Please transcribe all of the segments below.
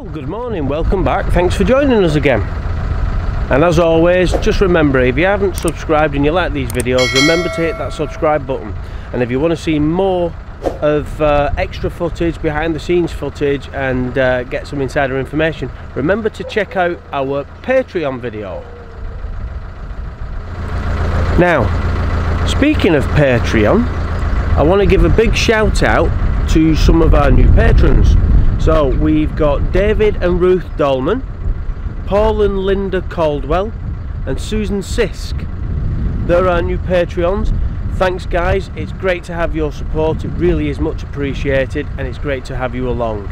Well, good morning, welcome back, thanks for joining us again. And as always, just remember, if you haven't subscribed and you like these videos, remember to hit that subscribe button. And if you want to see more of extra footage, behind the scenes footage, and get some insider information, remember to check out our Patreon video. Now, speaking of Patreon, I want to give a big shout out to some of our new patrons. So we've got David and Ruth Dolman, Paul and Linda Caldwell, and Susan Sisk. They're our new Patreons. Thanks guys, it's great to have your support, it really is much appreciated, and it's great to have you along.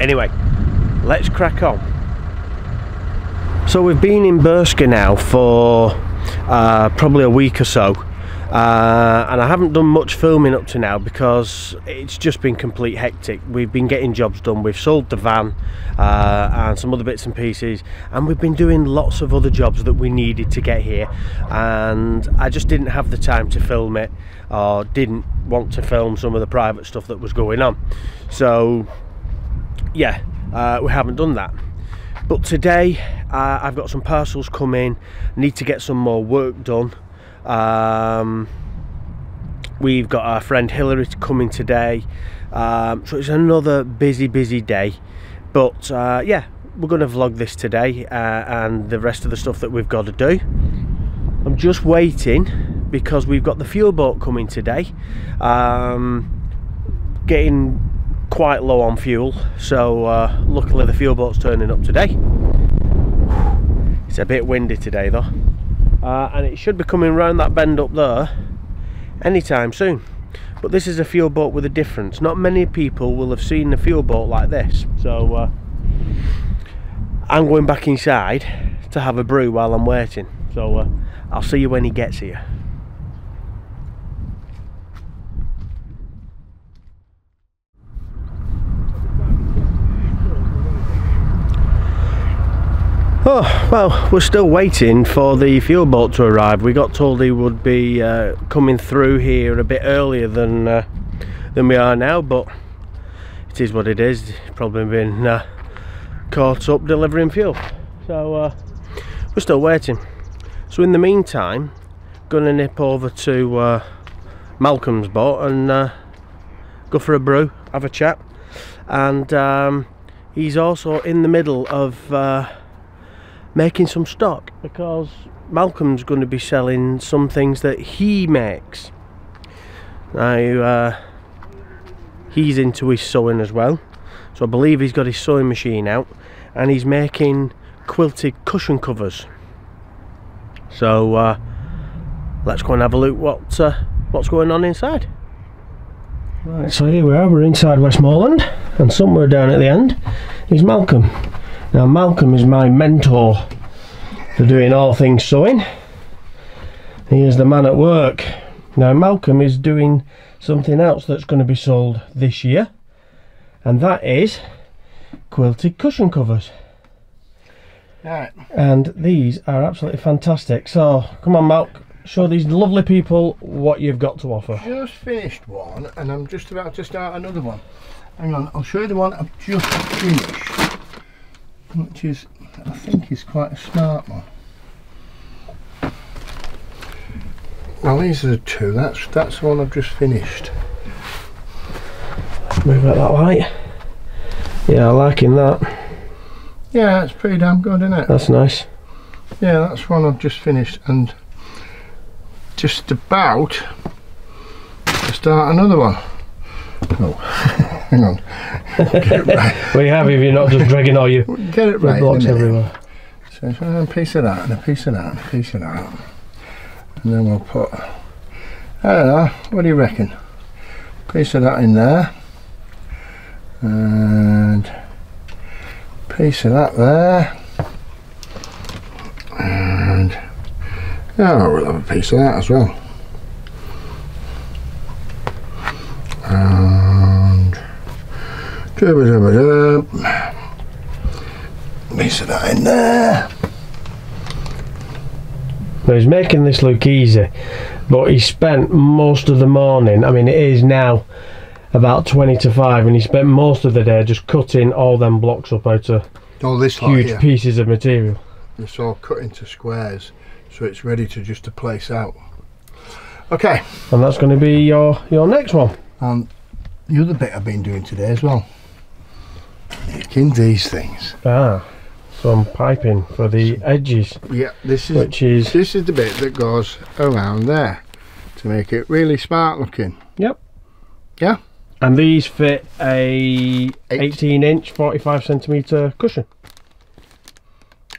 Anyway, let's crack on. So we've been in Burscough now for probably a week or so. And I haven't done much filming up to now because it's just been complete hectic. We've been getting jobs done, we've sold the van and some other bits and pieces, and we've been doing lots of other jobs that we needed to get here, and I just didn't have the time to film it, or didn't want to film some of the private stuff that was going on. So yeah, we haven't done that. But today I've got some parcels come in, need to get some more work done. We've got our friend Hillary coming today, so it's another busy day, but yeah, we're going to vlog this today and the rest of the stuff that we've got to do. I'm just waiting because we've got the fuel boat coming today, getting quite low on fuel, so luckily the fuel boat's turning up today. It's a bit windy today though. And it should be coming round that bend up there anytime soon. But this is a fuel boat with a difference. Not many people will have seen a fuel boat like this. So I'm going back inside to have a brew while I'm waiting. So I'll see you when he gets here. Oh, well, we're still waiting for the fuel boat to arrive. We got told he would be coming through here a bit earlier than we are now, but it is what it is. Probably been caught up delivering fuel, so we're still waiting. So in the meantime, gonna nip over to Malcolm's boat and go for a brew, have a chat, and he's also in the middle of making some stock, because Malcolm's going to be selling some things that he makes. Now he's into his sewing as well, so I believe he's got his sewing machine out and he's making quilted cushion covers. So let's go and have a look what's going on inside. Right, so here we are, we're inside Westmoreland, and somewhere down at the end is Malcolm. Now Malcolm is my mentor for doing all things sewing. He is the man at work. Now Malcolm is doing something else that's going to be sold this year, and that is quilted cushion covers. Right. And these are absolutely fantastic. So come on Malcolm, show these lovely people what you've got to offer. Just finished one and I'm just about to start another one. Hang on, I'll show you the one I've just finished, which is, I think, is quite a smart one. Well, these are the two. That's the one I've just finished. Move out that light. Yeah, I like him that. Yeah, it's pretty damn good, isn't it? That's nice. Yeah, that's one I've just finished, and just about to start another one. Oh. Hang on. Get it right. We have, if you're not just dragging all your get it right, blocks everywhere. So it's a piece of that and a piece of that and a piece of that. And then we'll put, I don't know, what do you reckon? Piece of that in there. And piece of that there. And oh, we'll have a piece of that as well. Piece of that in there. Now he's making this look easy, but he spent most of the morning, I mean it is now about 20 to 5, and he spent most of the day just cutting all them blocks up out of huge pieces of material. It's all cut into squares, so it's ready to just to place out. Okay, and that's going to be your next one. And the other bit I've been doing today as well, making these things. Some piping for the edges. Yeah, this is the bit that goes around there to make it really smart looking. Yep. Yeah. And these fit a 18-inch 45cm cushion.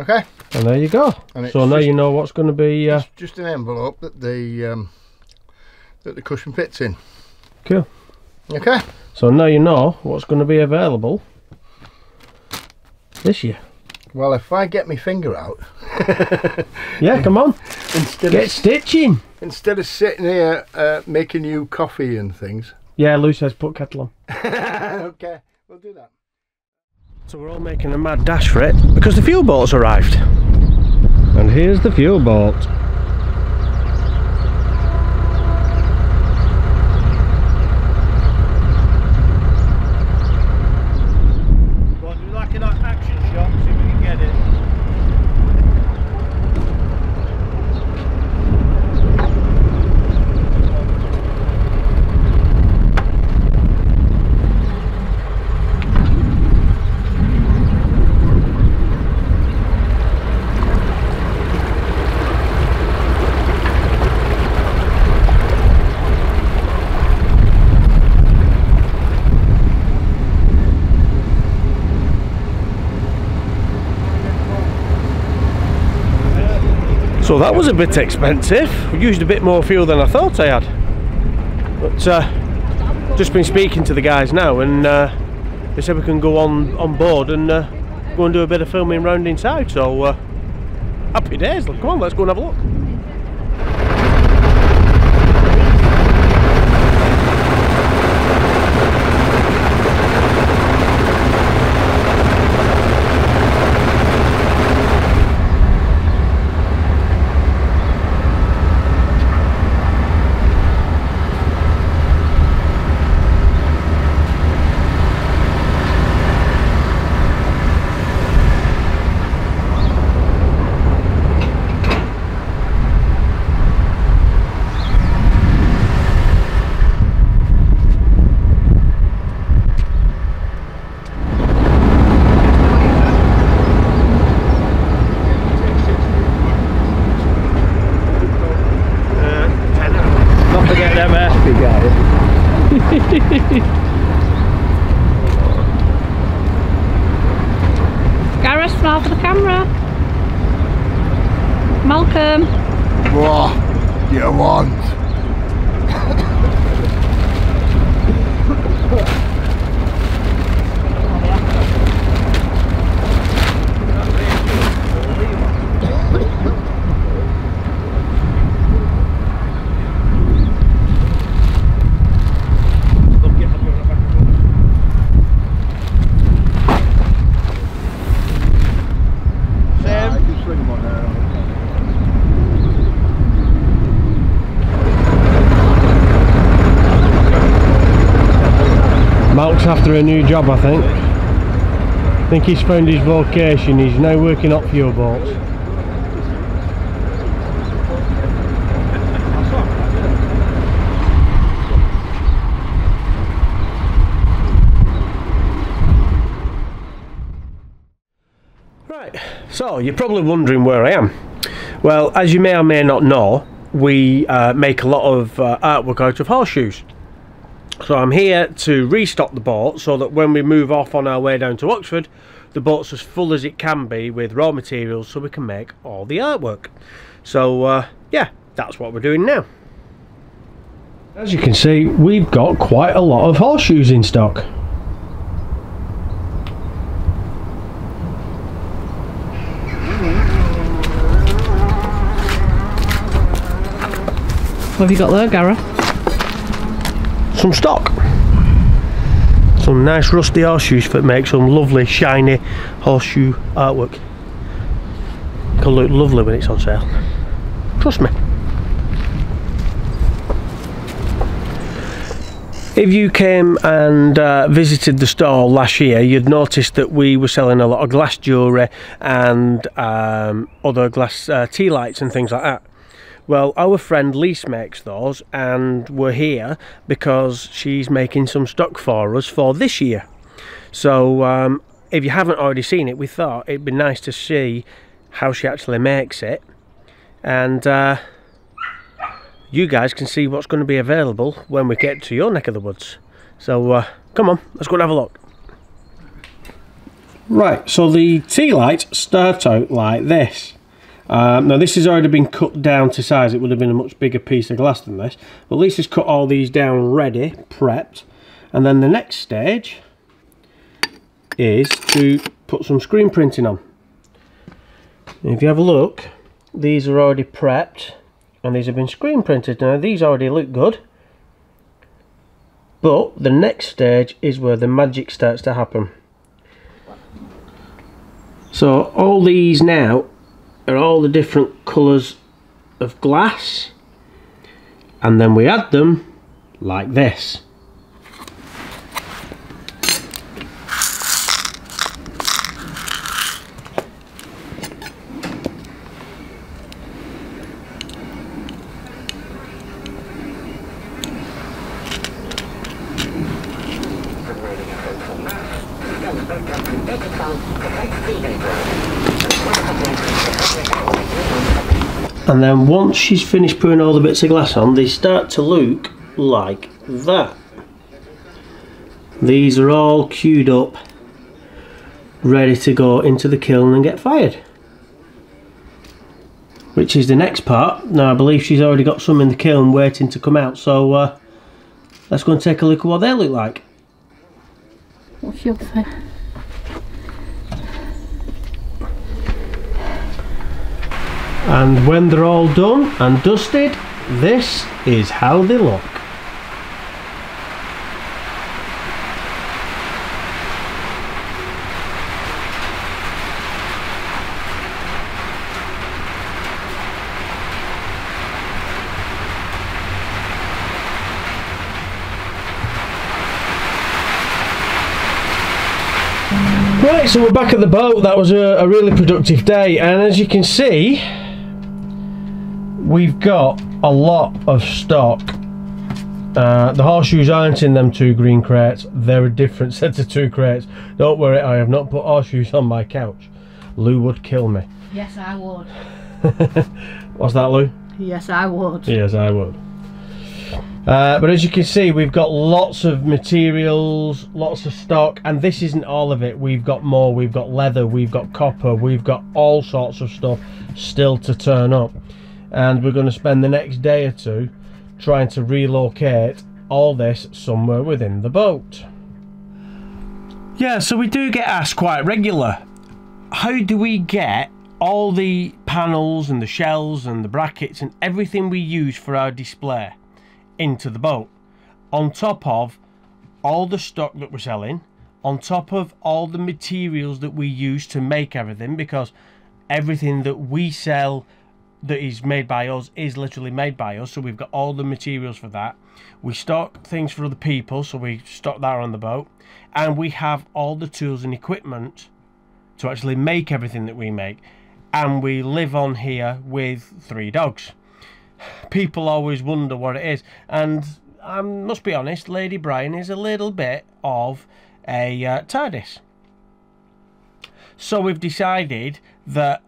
Okay. And there you go. And so now you know what's going to be. It's just an envelope that the cushion fits in. Cool. Okay. So now you know what's going to be available this year. Well, if I get my finger out. Yeah, come on. Get stitching. Instead of sitting here making you coffee and things. Yeah, Lou says put kettle on. Okay, we'll do that. So we're all making a mad dash for it because the fuel boat's arrived. And here's the fuel boat. So that was a bit expensive. We used a bit more fuel than I thought I had. But just been speaking to the guys now, and they said we can go on board and go and do a bit of filming round inside. So happy days. Come on, let's go and have a look. After a new job, I think. I think he's found his vocation. He's now working up fuel boats. Right, so you're probably wondering where I am. Well, as you may or may not know, we make a lot of artwork out of horseshoes. So I'm here to restock the boat so that when we move off on our way down to Oxford, the boat's as full as it can be with raw materials so we can make all the artwork. So yeah, that's what we're doing now. As you can see, we've got quite a lot of horseshoes in stock. What have you got there, Gareth? Some stock, some nice rusty horseshoes that make some lovely shiny horseshoe artwork. It can look lovely when it's on sale, trust me. If you came and visited the store last year, you'd noticed that we were selling a lot of glass jewellery and other glass tea lights and things like that. Well, our friend Lise makes those, and we're here because she's making some stock for us for this year. So if you haven't already seen it, we thought it'd be nice to see how she actually makes it, and you guys can see what's going to be available when we get to your neck of the woods. So come on, let's go and have a look. Right, so the tea lights start out like this. Now this has already been cut down to size. It would have been a much bigger piece of glass than this, but Lisa's cut all these down ready, prepped, and then the next stage is to put some screen printing on. And if you have a look, these are already prepped and these have been screen printed. Now these already look good, but the next stage is where the magic starts to happen. So all these now are all the different colours of glass, and then we add them like this. And then once she's finished putting all the bits of glass on, they start to look like that. These are all queued up, ready to go into the kiln and get fired, which is the next part. Now I believe she's already got some in the kiln waiting to come out, so let's go and take a look at what they look like. What's your thing? And when they're all done and dusted, this is how they look. Right, so we're back at the boat. That was a really productive day, and as you can see, we've got a lot of stock. The horseshoes aren't in them two green crates, they're a different set of two crates. Don't worry, I have not put horseshoes on my couch. Lou would kill me. Yes, I would. What's that, Lou? Yes, I would. Yes, I would. But as you can see, we've got lots of materials, lots of stock, and this isn't all of it. We've got more. We've got leather, we've got copper, we've got all sorts of stuff still to turn up. And we're going to spend the next day or two trying to relocate all this somewhere within the boat. Yeah, so we do get asked quite regular, how do we get all the panels and the shells and the brackets and everything we use for our display into the boat, on top of all the stock that we're selling, on top of all the materials that we use to make everything, because everything that we sell that is made by us is literally made by us, so we've got all the materials for that. We stock things for other people, so we stock that on the boat, and we have all the tools and equipment to actually make everything that we make. And we live on here with three dogs. People always wonder what it is, and I must be honest, Lady Brian is a little bit of a TARDIS. So we've decided that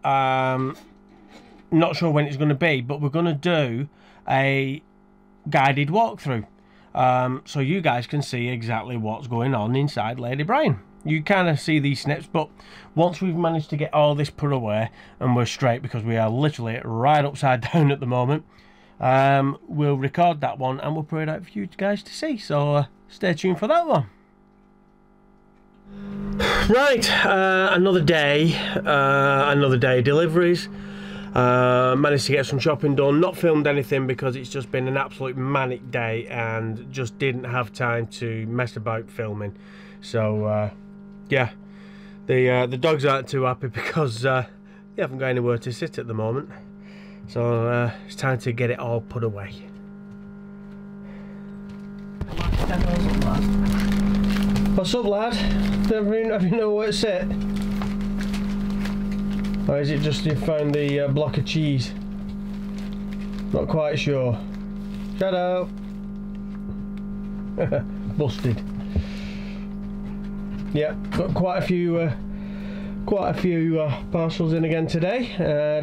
not sure when it's going to be, but we're going to do a guided walkthrough, so you guys can see exactly what's going on inside Lady Brian. You kind of see these snips, but once we've managed to get all this put away and we're straight, because we are literally right upside down at the moment, we'll record that one and we'll put it out for you guys to see, so stay tuned for that one. Right, another day deliveries. Managed to get some shopping done, not filmed anything because it's just been an absolute manic day and just didn't have time to mess about filming. So yeah, the dogs aren't too happy because they haven't got anywhere to sit at the moment, so it's time to get it all put away. What's up, lad? Have you know where it's at? Or is it just you found the block of cheese? Not quite sure. Shout out! Busted. Yeah, got quite a few parcels in again today.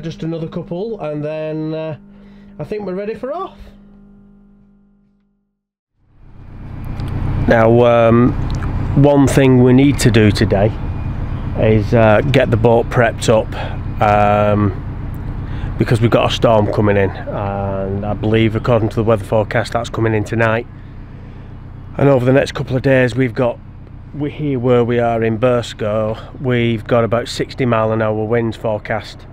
Just another couple, and then I think we're ready for off. Now, one thing we need to do today is get the boat prepped up because we've got a storm coming in, and I believe according to the weather forecast that's coming in tonight. And over the next couple of days we've got, we're here where we are in Burscough, we've got about 60-mile-an-hour winds forecast.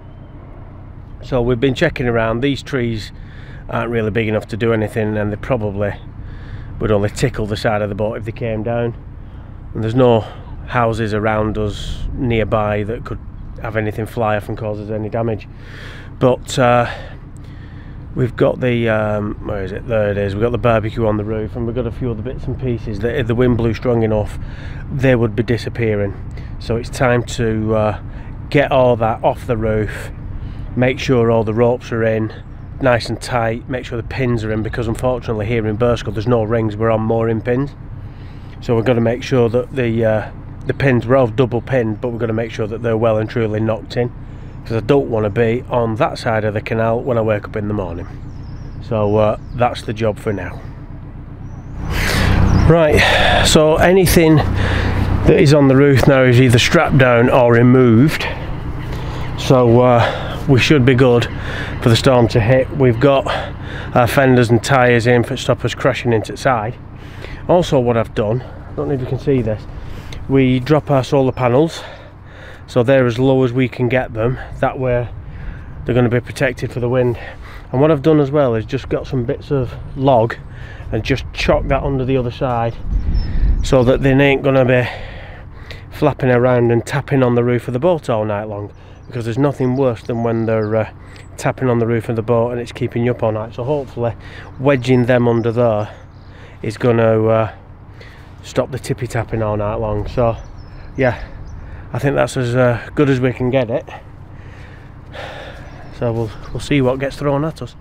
So we've been checking around. These trees aren't really big enough to do anything, and they probably would only tickle the side of the boat if they came down. And there's no houses around us nearby that could have anything fly off and cause us any damage. But we've got the where is it? There it is. We've got the barbecue on the roof, and we've got a few other bits and pieces that if the wind blew strong enough they would be disappearing. So it's time to get all that off the roof, make sure all the ropes are in nice and tight, make sure the pins are in, because unfortunately here in Burscough there's no rings, we're on mooring pins. So we've got to make sure that the pins, we're all double pinned, but we've got to make sure that they're well and truly knocked in, because I don't want to be on that side of the canal when I wake up in the morning. So that's the job for now. Right, so anything that is on the roof now is either strapped down or removed, so we should be good for the storm to hit. We've got our fenders and tyres in for stop us crashing into the side. Also, what I've done, I don't know if you can see this, we drop our solar panels, so they're as low as we can get them, that way they're going to be protected for the wind. And what I've done as well is just got some bits of log and just chock that under the other side so that they ain't going to be flapping around and tapping on the roof of the boat all night long, because there's nothing worse than when they're tapping on the roof of the boat and it's keeping you up all night. So hopefully wedging them under there is going to stop the tippy tapping all night long. So yeah, I think that's as good as we can get it. So we'll see what gets thrown at us.